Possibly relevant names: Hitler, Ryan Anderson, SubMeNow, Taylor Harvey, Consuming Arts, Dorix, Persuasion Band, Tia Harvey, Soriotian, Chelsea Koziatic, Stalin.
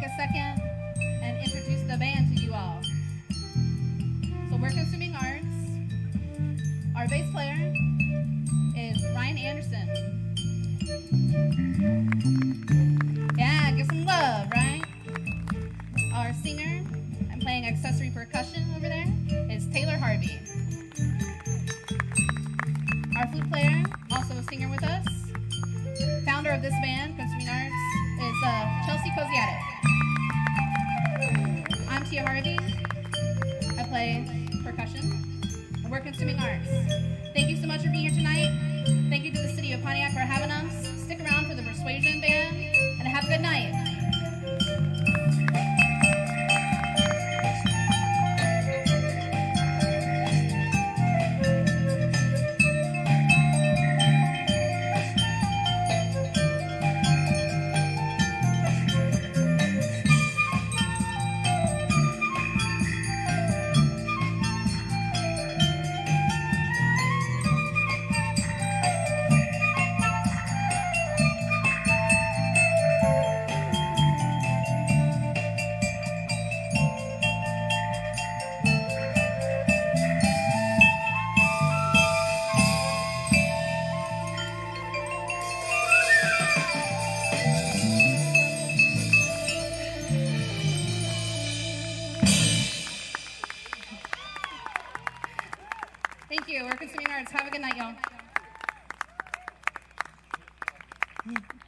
take a second and introduce the band to you all. So we're Consuming Arts. Our bass player is Ryan Anderson. Yeah, give some love, right? Our singer, I'm playing accessory percussion over there, is Taylor Harvey. Our flute player, also a singer with us, founder of this band, Consuming Arts, is Chelsea Koziatic. I'm Tia Harvey. I play percussion. And we're Consuming Arts. Thank you so much for being here tonight. Thank you to the city of Pontiac for having us. Stick around for the Persuasion Band, and have a good night. Thank you. We're Consuming Arts. Have a good night, y'all.